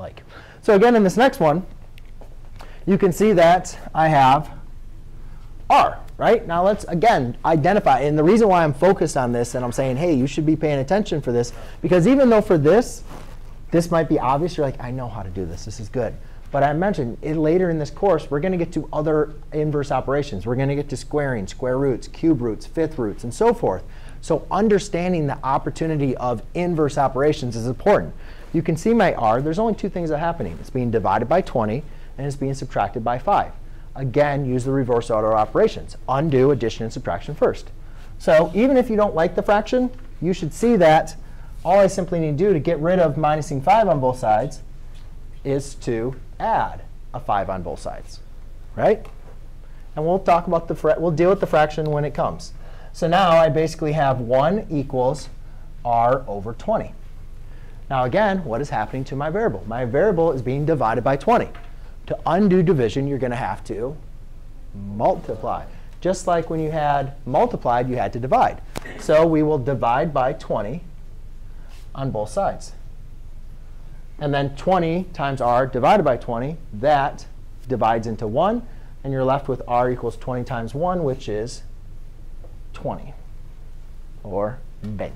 like. So again, in this next one, you can see that I have R, right? Now let's, again, identify. And the reason why I'm focused on this and I'm saying, hey, you should be paying attention for this, because even though for this, this might be obvious. You're like, I know how to do this. This is good. But I mentioned it later in this course, we're going to get to other inverse operations. We're going to get to squaring, square roots, cube roots, fifth roots, and so forth. So understanding the opportunity of inverse operations is important. You can see my R. There's only two things that are happening. It's being divided by 20, and it's being subtracted by 5. Again, use the reverse order operations. Undo addition and subtraction first. So even if you don't like the fraction, you should see that all I simply need to do to get rid of minusing 5 on both sides is to add a 5 on both sides, right? And we'll talk about we'll deal with the fraction when it comes. So now I basically have 1 equals r over 20. Now again, what is happening to my variable? My variable is being divided by 20. To undo division, you're going to have to multiply. Just like when you had multiplied, you had to divide. So we will divide by 20 on both sides. And then 20 times r divided by 20, that divides into 1. And you're left with r equals 20 times 1, which is 20, or 20.